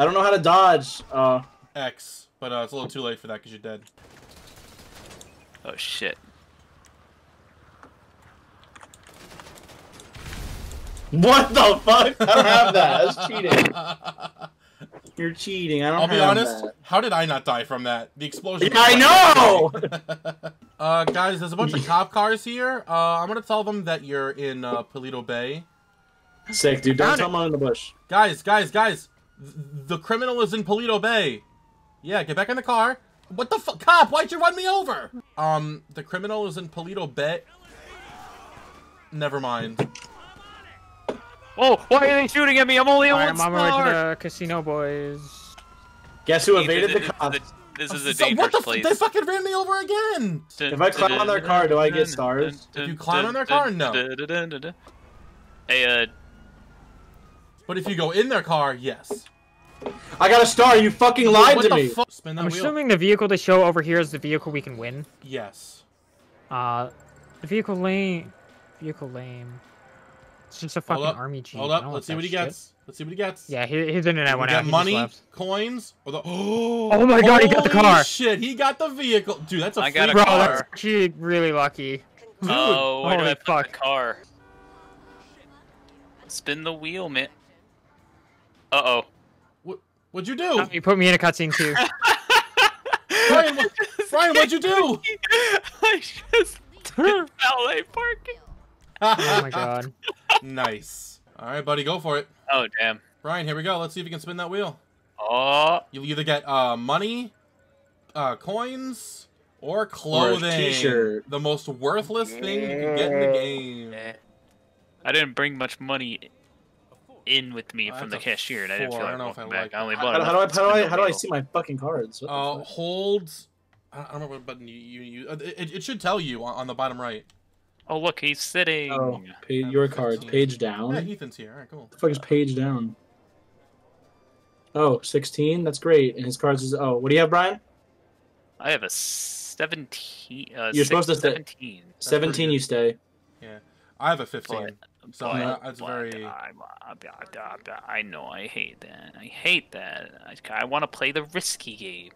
I don't know how to dodge. X, but it's a little too late for that because you're dead. Oh shit. What the fuck? I don't have that. That's cheating. You're cheating. I don't have that. I'll be honest. How did I not die from that? The explosion. Yeah, I know! Guys, there's a bunch of cop cars here. I'm going to tell them that you're in Paleto Bay. Sick, dude. Don't tell them I'm in the bush. Guys, guys, guys. The criminal is in Paleto Bay. Yeah, get back in the car. What the fuck? Cop, why'd you run me over? The criminal is in Paleto Bay. Never mind. Oh, why are they shooting at me? I'm only on one star. I'm on my way to the casino, boys. Guess who evaded the cops? This is a dangerous place. They fucking ran me over again! If I climb on their car, do I get stars? If you climb on their car, no. Hey, but if you go in their car, yes. I got a star, you fucking lied to me! I'm assuming the vehicle they show over here is the vehicle we can win? Yes. The vehicle lame. Vehicle lame. It's just a fucking army jeep. Hold up, let's see what he gets. Let's see what he gets. Yeah, he didn't have one out. He got money, coins, or the... Oh my god, he got the car! Holy shit, he got the vehicle! Dude, that's a free car. Bro, that's actually really lucky. Dude, oh, where do I put the car? Spin the wheel, man. Uh-oh. What'd you do? You put me in a cutscene, too. Brian, what'd you do? I just did valet parking. Oh my god. Nice. Alright, buddy, go for it. Oh, damn. Brian, here we go. Let's see if you can spin that wheel. Oh. You'll either get money, coins, or clothing. Or a t-shirt. The most worthless thing you can get in the game. I didn't bring much money in with me from the cashier, and I didn't feel like walking back. I only bought how do I see my fucking cards? Hold. I don't remember what button you it should tell you on the bottom right. Oh look, he's sitting. Oh, your cards. Page down. Yeah, Ethan's here. All right, cool. What the fuck is page down? Oh, 16. That's great. And his cards is what do you have, Brian? I have a 17. You're supposed to stay. 17. 17. You stay. Yeah, I have a 15. But, so that's very. I know. I hate that. I hate that. I want to play the risky game,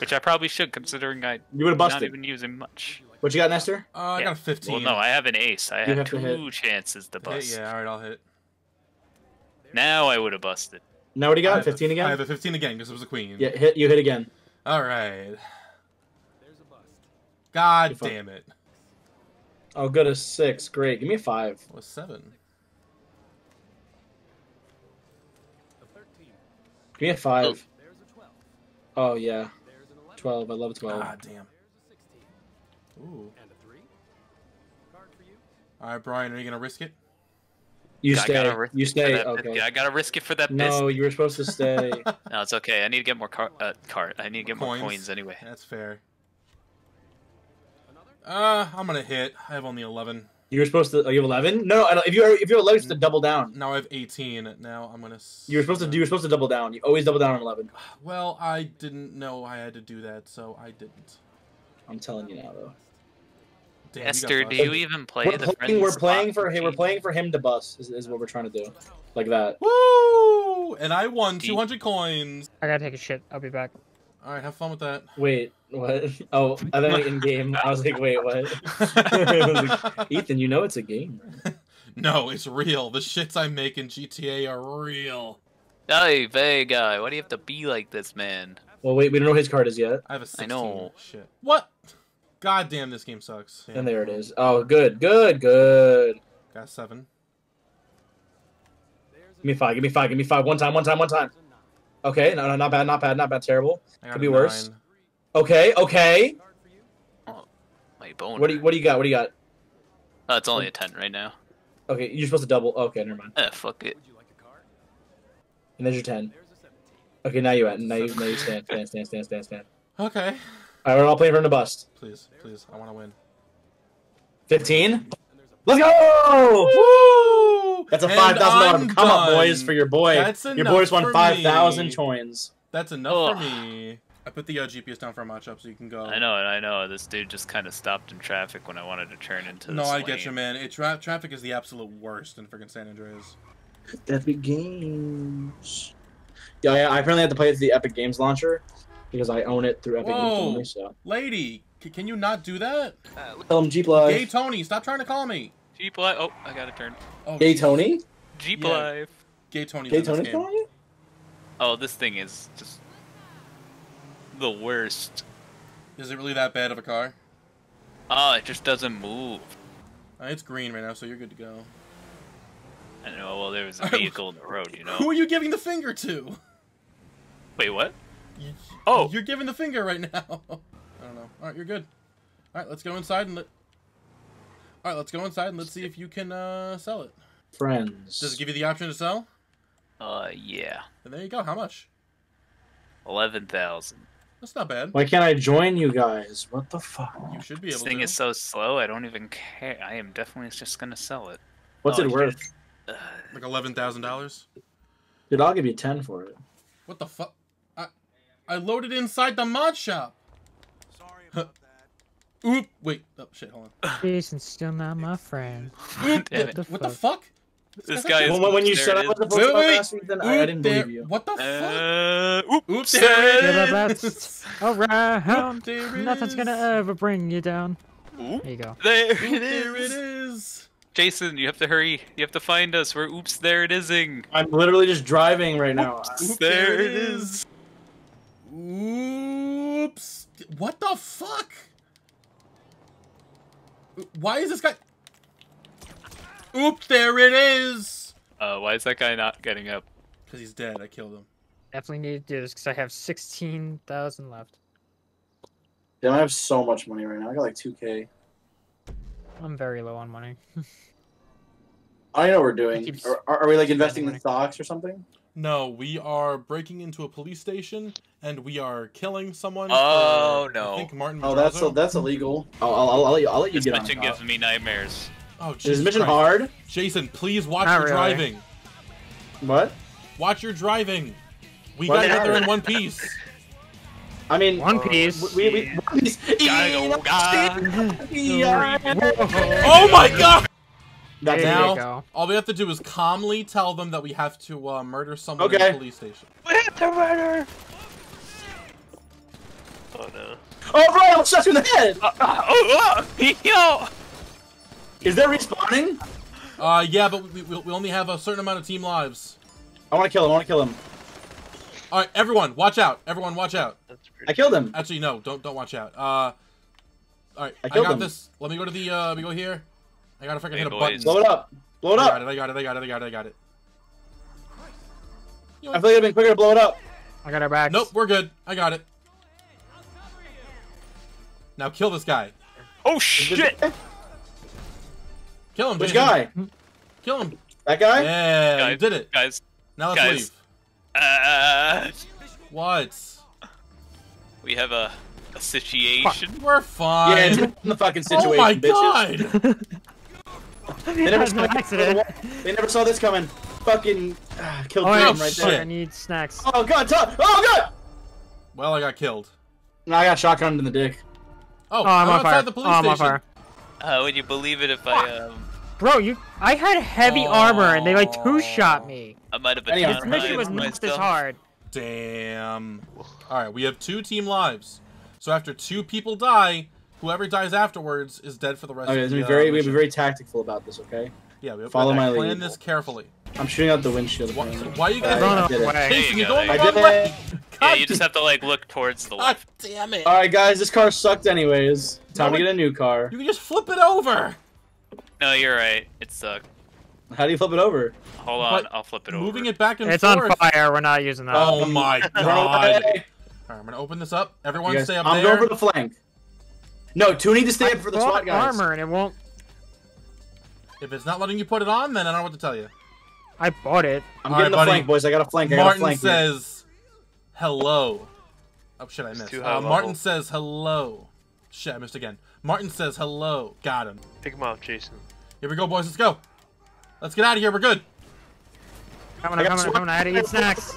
which I probably should, considering I'm not even using much. What you got, Nestor? I got a 15. Well, no, I have an ace. I have two chances to bust. Yeah, all right, I'll hit. Now I would have busted. Now what do you got? 15 again? I have a 15 again because it was a queen. Yeah, you hit again. All right. There's a bust. God damn it. I'll go to 6. Great. Give me a 5. Well, 7. A 13. Give me a 5. Oh. There's a 12. Oh, yeah. 12. I love 12. God damn. Ooh. And a 3. Card for you. All right, Brian, are you gonna risk it? You stay. You stay. Okay. I gotta risk it for that. No, you were supposed to stay. No, it's okay. I need to get more I need to get more coins anyway. That's fair. I'm gonna hit. I have only 11. You were supposed to. Oh, you have 11? No, I don't, if you're 11, you're supposed to double down. Now I have 18. Now I'm gonna. You were supposed to. You were supposed to double down. You always double down on 11. Well, I didn't know I had to do that, so I didn't. I'm telling you now, though. Damn, Esther, do you even play we're playing for him to bust, is what we're trying to do. Like that. Woo! And I won 200 coins. I gotta take a shit. I'll be back. Alright, have fun with that. Wait, what? Oh, I thought in game. I was like, wait, what? Like, Ethan, you know it's a game. No, it's real. The shits I make in GTA are real. Hey, Vega, why do you have to be like this, man? Well, wait, we don't know what his card is yet. I have a 16. I know. Shit. What? God damn, this game sucks. Damn. And there it is. Oh, good, good, good. Got 7. Give me 5, give me 5, give me 5. One time. Okay, no, not bad, terrible. Could be 9. Worse. Okay. Oh, my bone. What do you got? It's only a 10 right now. Okay, you're supposed to double. Okay, never mind. Fuck it. And there's your 10. Okay, now you stand. Okay. All right, we're all playing for the bust. Please, I want to win. 15. Let's go! Woo! That's a $5,000 come up, boys, for your boy. Your boys won 5,000 coins. That's enough for me. I put the GPS down for a matchup so you can go. I know. This dude just kind of stopped in traffic when I wanted to turn into. No, I get you, man. Traffic is the absolute worst in freaking San Andreas. Epic Games. Yeah, I apparently have to play it through the Epic Games launcher because I own it through Epic Games only. So, lady, can you not do that? Tell him Jeep Live. Gay Tony, stop trying to call me. Jeep Live. Oh, I got a turn. Oh, Gay Tony. Jeep Live. Gay Tony. Gay Tony's calling you. Oh, this thing is just the worst. Is it really that bad of a car? Oh, it just doesn't move. It's green right now, so you're good to go. I know, well, there was a vehicle in the road, you know. Who are you giving the finger to? Wait, what? Oh! You're giving the finger right now. I don't know. Alright, you're good. Alright, let's go inside and let's see if you can sell it. Friends. Does it give you the option to sell? Yeah. And there you go. How much? 11,000. That's not bad. Why can't I join you guys? What the fuck? You should be able to. This thing is so slow, I don't even care. I am definitely just gonna sell it. What's it worth? Like $11,000? Dude, I'll give you 10 for it. What the fuck? I loaded inside the mod shop! Sorry about that. Oop! Wait. Oh, shit, hold on. Jason's still not my friend. Oop! What the fuck? This guy is... When you shut up with the last week, then I didn't believe you. What the fuck? Oops, there it is! Alright, nothing's gonna ever bring you down. There you go. There it is! There it is! Jason, you have to hurry. You have to find us. We're oops, there it is-ing. I'm literally just driving right now. Oops, there it is. Oops. What the fuck? Why is this guy... Oops, there it is. Why is that guy not getting up? Because he's dead. I killed him. Definitely need to do this because I have 16,000 left. Dude, I have so much money right now. I got like 2K. I'm very low on money. I know what we're doing. Are we like investing in stocks or something? No, we are breaking into a police station and we are killing someone. Oh no! I think Martin Bajorzo. That's illegal. Oh, I'll let you get on. This mission gives me nightmares. Oh, Jesus. Is this mission hard? Jason, please watch your driving. What? Watch your driving. We gotta get there in one piece. I mean, One Piece. One Piece. Oh my God! That's now, all we have to do is calmly tell them that we have to murder someone in the police station. We have to murder. Oh no! Oh, Brian, I'll shot you in the head. Yo! Is there respawning? Yeah, but we only have a certain amount of team lives. I want to kill him. All right, everyone, watch out! Everyone, watch out! I killed him. Actually, no, don't watch out. All right, I got this. Let me go to the. Let me go here. I gotta freaking hit a button. Blow it up! Blow it up! I got it. I feel like it'd been quicker to blow it up. I got our back. Nope, we're good. I got it. Now kill this guy. Oh shit! Kill him. Which guy? Kill him. That guy? Yeah, you did it, guys. Now let's leave. What? We have a situation. Fuck. We're fine. Yeah, it's in the fucking situation, bitches. Oh my god! They never saw this coming. Fucking killed him right there. I need snacks. Oh god! Oh god! Well, I got killed. No, I got shotgunned in the dick. Oh, I'm on fire. The police station. Would you believe it if I? Bro, I had heavy armor and they like two-shot me. I might have been. This mission was not this hard. Damn. Alright, we have 2 team lives. So after 2 people die, whoever dies afterwards is dead for the rest of the mission. We have to be very tactful about this, okay? Yeah, we have to plan this carefully. I'm shooting out the windshield. Why are you guys going the wrong way? Yeah, you just have to like look towards the left. God damn it. Alright guys, this car sucked anyways. Time to get a new car. You can just flip it over! No, you're right. It sucked. How do you flip it over? Hold on, I'll flip it over. Moving it back and forth. It's on fire. We're not using that. Oh my god! All right, I'm gonna open this up. Everyone, stay up there. I'm going for the flank. No, two need to stay up for the SWAT guys. Armor and it won't. If it's not letting you put it on, then I don't know what to tell you. I bought it. I'm getting the flank, boys. I got a flank. Martin says, "Hello." Oh shit, I missed. Martin says, "Hello." Shit, I missed again. Martin says, "Hello." Got him. Pick him out, Jason. Here we go, boys. Let's go. Let's get out of here, we're good! Coming, I had to get snacks!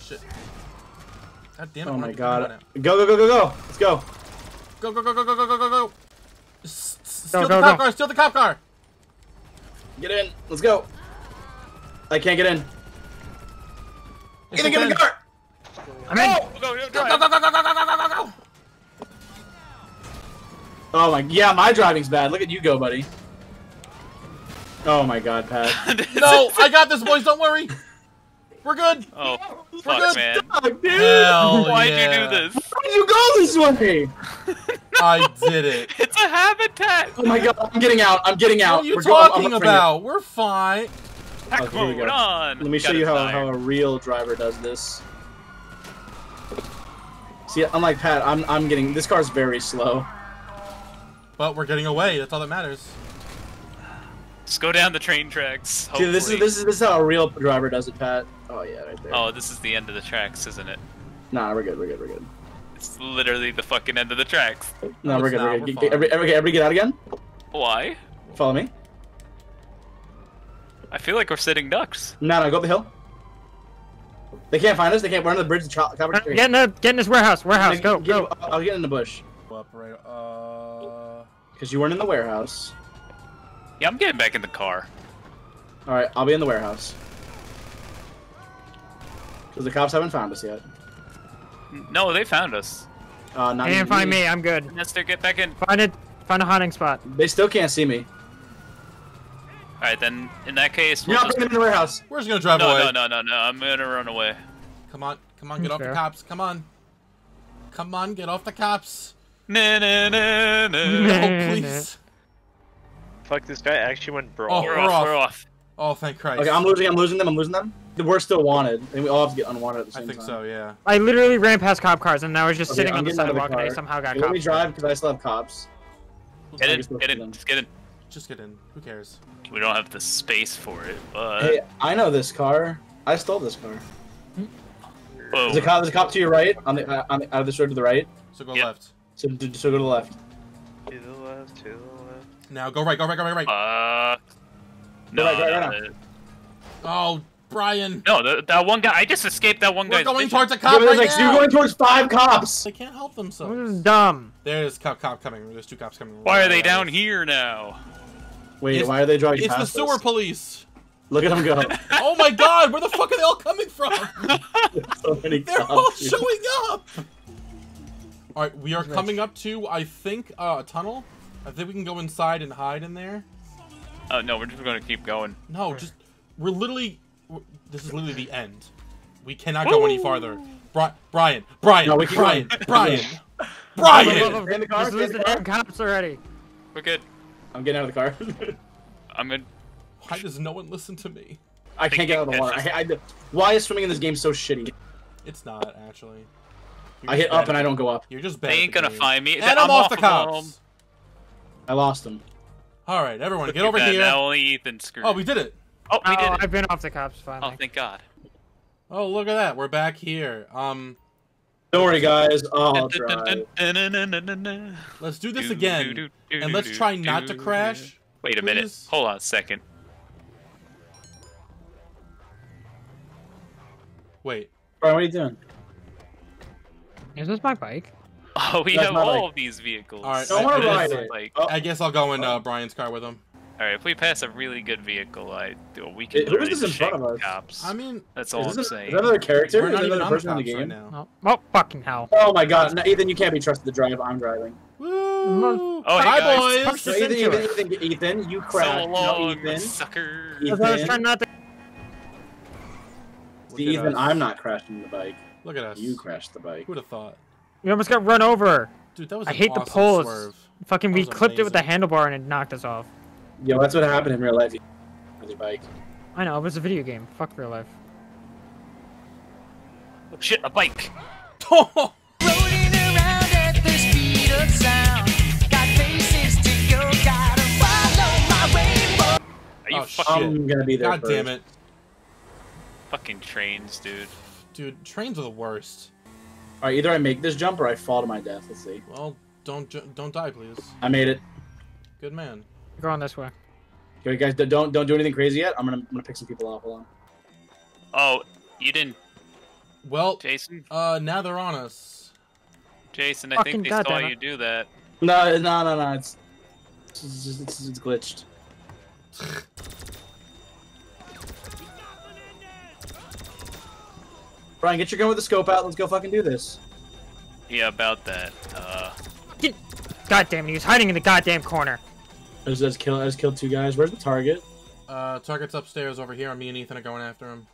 Shit. God damn it, oh my god. Go! Let's go! Go! Steal the cop car! Steal the cop car! Get in! Let's go! I can't get in. Get in the car! I'm in! Go, go, go, go, go, go, go, go, go! Oh my, yeah, my driving's bad. Look at you go, buddy. Oh my god, Pat. No, I got this, boys, don't worry. We're good. Oh, fuck, man. Stuck, dude. Why'd you do this? Why'd you go this way? I did it. It's a habitat. Oh my god, I'm getting out. I'm getting out. What are you talking about? We're fine. Okay, here we go. Let me show you how a real driver does this. See, unlike Pat, I'm getting... This car's very slow. But we're getting away. That's all that matters. Just go down the train tracks. Hopefully. Dude, this is how a real driver does it, Pat. Oh yeah, right there. Oh, this is the end of the tracks, isn't it? Nah, we're good. We're good. We're good. It's literally the fucking end of the tracks. No, we're good. We're good. Everybody get out again. Why? Follow me. I feel like we're sitting ducks. No, no, go up the hill. They can't find us. They can't. We're under the bridge. Get in this warehouse. Go. I'll get in the bush. Because you weren't in the warehouse. Yeah, I'm getting back in the car. All right, I'll be in the warehouse. Because the cops haven't found us yet. No, they found us. They didn't find me. I'm good. Nestor, get back in. Find a hunting spot. They still can't see me. Alright, then, in that case... We'll bring them in the warehouse. We're just gonna drive away. No, I'm gonna run away. Come on, get off the cops. Come on, get off the cops. No, please. Fuck, this guy actually went brawl. Oh, we're off. Oh, thank Christ. Okay, I'm losing them. We're still wanted, and we all have to get unwanted at the same time. I think so, yeah. I literally ran past cop cars, and I was just sitting on the sidewalk, and I somehow got cops. Let me drive, because I still have cops. Get in, just get in. Just get in. Who cares? We don't have the space for it, but... Hey, I know this car. I stole this car. Whoa. There's a cop to your right, on the out of this road to the right. So go left. So go to the left. To the left. Now go right. No, right. Oh, Brian. No, that one guy. I just escaped that one guy. We're going towards a cop right now. You're going towards 5 cops. They can't help themselves. This is dumb. There's cop coming. There's 2 cops coming. Why are they down here now? Wait, why are they driving past us? It's the sewer police. Look at them go. Oh my god, where the fuck are they all coming from? They're all showing up. All right, we are coming up to, I think, a tunnel. I think we can go inside and hide in there. Oh, no, we're just going to keep going. No, just, we're literally, this is literally the end. We cannot go any farther. Brian! Just lose the damn cops already. We're good. I'm getting out of the car. I'm good. Why does no one listen to me? I can't get out of the water. Why is swimming in this game so shitty? It's not, actually. I hit up and I don't go up. You're just bad. They ain't gonna find me. And I'm off the cops. I lost them. All right, everyone, get over here. Now only Ethan screwed. Oh, we did it. Oh, we did it. I've been off the cops finally. Oh, thank God. Oh, look at that. We're back here. Don't worry, guys. I'll try. Let's do this again, and let's try not to crash. Wait a minute. Hold on a second. Wait. Brian, what are you doing? Is this my bike? Oh, we have all of these vehicles. All right, I guess I'll go in Brian's car with him. All right, if we pass a really good vehicle, we can. Who is this in front of us? Cops. I mean, that's all I'm saying. Is that another character? Is that another person in the game? Right now. No. Oh, fucking hell! Oh my God, no, Ethan, you can't be trusted to drive. I'm driving. Woo! Oh, hey guys. So Ethan, you crashed. So long, no, Ethan. Sucker. Ethan. I was trying not to. See, Ethan, I'm not crashing the bike. Look at us. You crashed the bike. Who'd have thought? We almost got run over. Dude, that was an awesome swerve. I hate the poles. Fucking, we clipped it with the handlebar and it knocked us off. Yo, that's what happened in real life. With your bike. I know, it was a video game. Fuck real life. Oh, shit, a bike. Rolling around at the speed of sound. Got places to go, gotta follow my rainbow. Are you fucking? I'm gonna be there. God damn it. Fucking trains, dude. Dude, trains are the worst. Alright, either I make this jump or I fall to my death. Let's see. Well, don't die, please. I made it. Good man. You're going this way. Okay, guys, don't do anything crazy yet. I'm gonna pick some people off. Hold on. Oh, you didn't. Well, Jason. Now they're on us. Jason, I think they saw you do that. No. It's glitched. Brian, get your gun with the scope out. Let's go fucking do this. Yeah, about that. God damn it, he was hiding in the goddamn corner. I just killed two guys. Where's the target? Target's upstairs over here. Me and Ethan are going after him.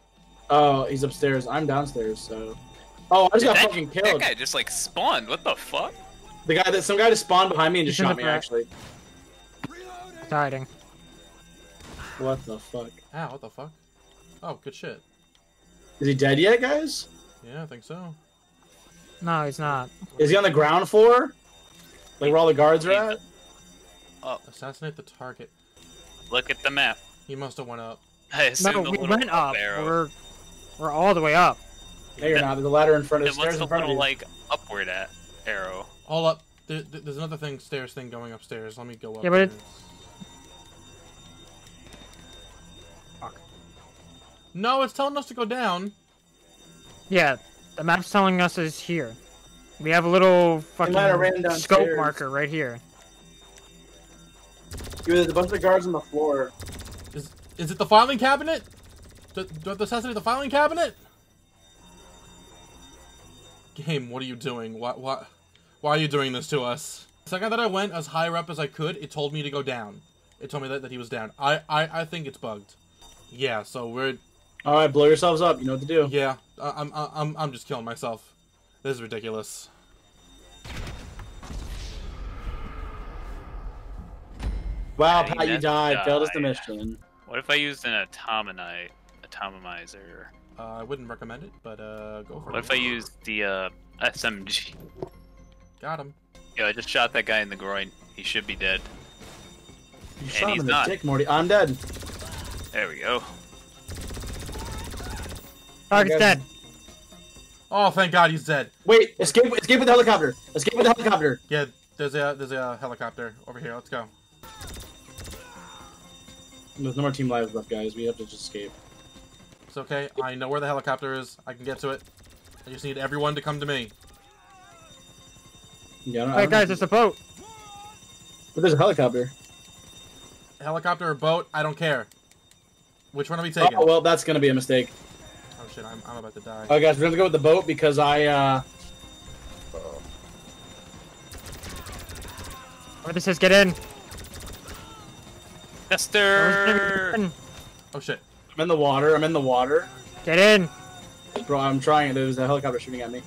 Oh, he's upstairs. I'm downstairs, so... Oh, I just got fucking killed. That guy just, like, spawned. What the fuck? The guy that... Some guy just spawned behind me and just shot me, actually. It's hiding. What the fuck? Ah, what the fuck? Oh, good shit. Is he dead yet, guys? Yeah, I think so. No, he's not. Is he on the ground floor? Like where all the guards are at? Oh. Assassinate the target. Look at the map. He must have went up. No, we went up. We're all the way up. No, you're not. There's a ladder in front of the stairs in front of you. Like, upward at arrow. All up. There's another thing, stairs thing going upstairs. Let me go up. Yeah, but it's... Fuck. No, it's telling us to go down. Yeah. The map's telling us it's here. We have a little fucking scope marker right here. Dude, there's a bunch of guards on the floor. Is it the filing cabinet? Do I have to assassinate the filing cabinet? Game, what are you doing? Why are you doing this to us? The second that I went as higher up as I could, it told me to go down. It told me that he was down. I think it's bugged. Yeah, so we're... Alright, blow yourselves up. You know what to do. Yeah. I'm just killing myself. This is ridiculous. Wow, Pat, you died. Failed us the mission. What if I used an atomizer? I wouldn't recommend it, but go for it. What if I used the SMG? Got him. Yeah, I just shot that guy in the groin. He should be dead. You shot him in the dick, Morty. I'm dead. There we go. Target's dead. Oh, thank God he's dead. Wait, escape with the helicopter. Escape with the helicopter. Yeah, there's a helicopter over here. Let's go. There's no more team lives left, guys. We have to just escape. It's okay. I know where the helicopter is. I can get to it. I just need everyone to come to me. Yeah, Alright, guys, it's a boat. But there's a helicopter. Helicopter or boat? I don't care. Which one are we taking? Oh, well, that's going to be a mistake. Oh, shit. I'm about to die. Oh, guys, we're going to go with the boat because Oh, this is get in. Nestor! Oh shit. I'm in the water. Get in! Bro, I'm trying. There's a helicopter shooting at me.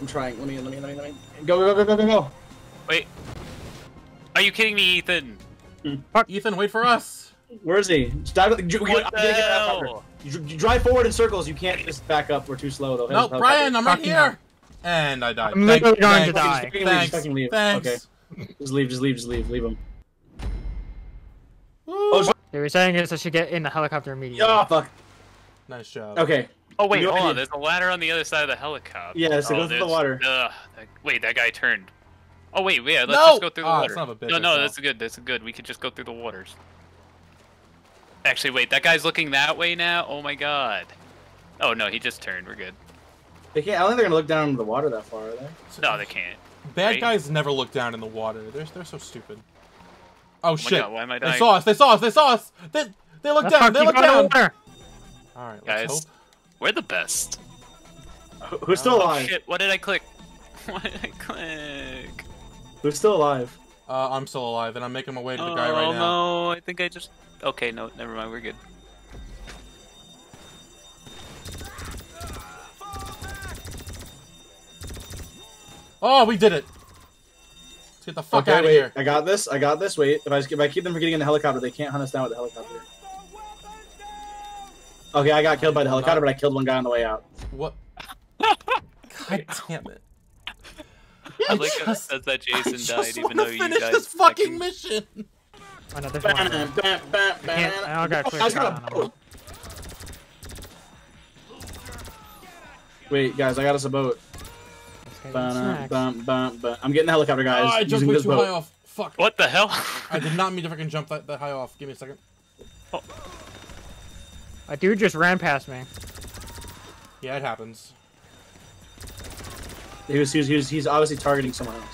I'm trying. Let me in. Go. Wait. Are you kidding me, Ethan? Fuck. Ethan, wait for us! Where is he? Just dive. You drive forward in circles. You can't just back up. We're too slow, though. No, Brian, I'm right here! And I died. I'm literally going to die. Thanks. Okay. Just leave. Leave him. Oh, they were saying this, I should get in the helicopter immediately. Oh, fuck. Nice job. Okay. Oh, wait, hold on. There's a ladder on the other side of the helicopter. Yeah, so go through the water. Wait, that guy turned. Oh, wait, yeah, let's just go through the water. No, that's good. We could just go through the waters. Actually, wait, that guy's looking that way now? Oh, my God. Oh, no, he just turned. We're good. They can't, I don't think they're going to look down into the water that far, are they? No, they can't. Bad guys never look down in the water. They're so stupid. Oh shit! God, why am I dying? They saw us! They looked down! They looked down! Alright, guys, let's hope. We're the best. We're still alive. Shit, what did I click? We're still alive. I'm still alive, and I'm making my way to the guy right now. Oh no, I think I just... Okay, no, never mind, we're good. Oh, we did it! Get the fuck out of here. I got this. Wait, if I keep them from getting in the helicopter, they can't hunt us down with the helicopter. Okay, I got killed by the helicopter, but I killed one guy on the way out. What? God damn it. I like how it says that Jason died, even though you guys... I just want to finish this fucking mission! Oh, no, I got a boat. Wait, guys, I got us a boat. I'm getting the helicopter, guys. Oh, I jumped way too high off. Fuck. What the hell? I did not mean to freaking jump that high off. Give me a second. Oh. A dude just ran past me. Yeah, it happens. He's obviously targeting someone else.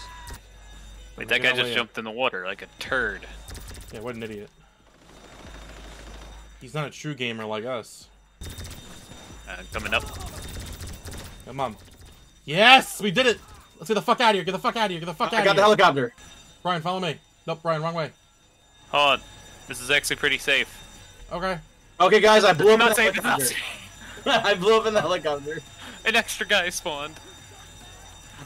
Wait, that guy just jumped in the water like a turd. Yeah, what an idiot. He's not a true gamer like us. Coming up. Come on. Yes! We did it! Let's get the fuck out of here! Get the fuck out of here! Get the fuck out of here! I got the helicopter! Brian, follow me. Nope, Brian, wrong way. Hold on. This is actually pretty safe. Okay. Okay, guys, I blew up in the helicopter. I blew up in the helicopter. An extra guy spawned.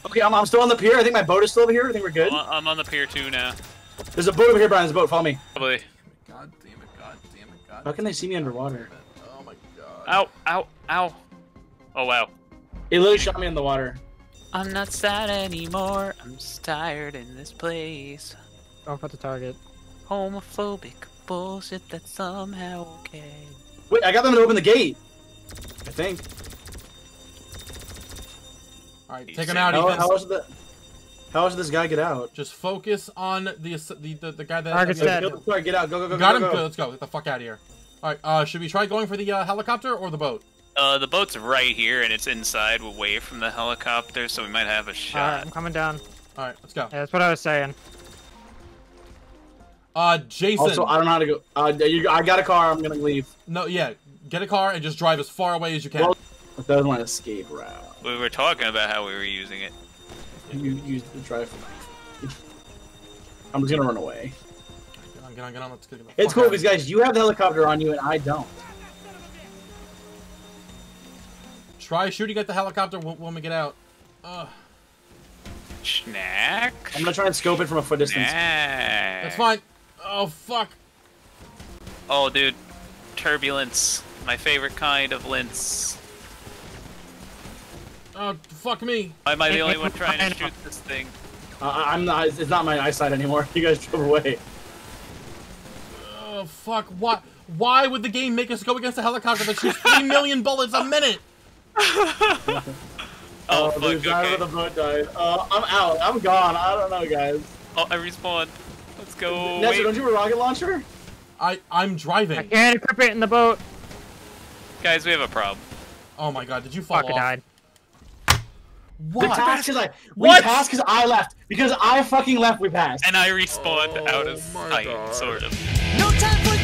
Okay, I'm still on the pier. I think my boat is still over here. I think we're good. I'm on the pier too now. There's a boat over here, Brian. There's a boat. Follow me. Probably. God damn it, God damn it, God. How can they see me underwater? Oh my god. Ow, ow, ow. Oh wow. It literally shot me in the water. I'm not sad anymore. I'm just tired in this place. Don't put the target. Homophobic bullshit that's somehow okay. Wait, I got them to open the gate. I think. Alright, take him out. How does this guy get out? Just focus on the guy that... Target's dead. Sorry, get out. Go, go, go, got go, him? Go. Good, let's go. Get the fuck out of here. Alright, should we try going for the helicopter or the boat? The boat's right here, and it's inside, away from the helicopter, so we might have a shot. Alright, I'm coming down. Alright, let's go. Yeah, that's what I was saying. Jason... Also, I don't know how to go... I got a car, I'm gonna leave. No, yeah. Get a car and just drive as far away as you can. Well, that doesn't want to escape route. We were talking about how we were using it. You used the drive. I'm just gonna run away. Get on, get on, get on. Let's get the it's cool because guys, you have the helicopter on you and I don't. Try shooting at the helicopter when we get out. Snack. I'm gonna try and scope it from a foot distance. Snack. That's fine. Oh fuck. Oh dude, turbulence. My favorite kind of lynx. Oh, fuck me. Am I the only one trying to shoot this thing? I'm not, it's not my eyesight anymore. You guys drove away. Oh, fuck. Why would the game make us go against a helicopter that shoots 3 million bullets a minute? Oh, fuck, the guy with the boat died. I'm out. I'm gone. I don't know, guys. Oh, I respawned. Let's go. Nestor, don't you have a rocket launcher? I'm driving. I can't equip it in the boat. Guys, we have a problem. Oh my god, did you fall off? Died. What? We passed because I left. Because I fucking left, we passed. And I respawned out of sight, sort of. No time for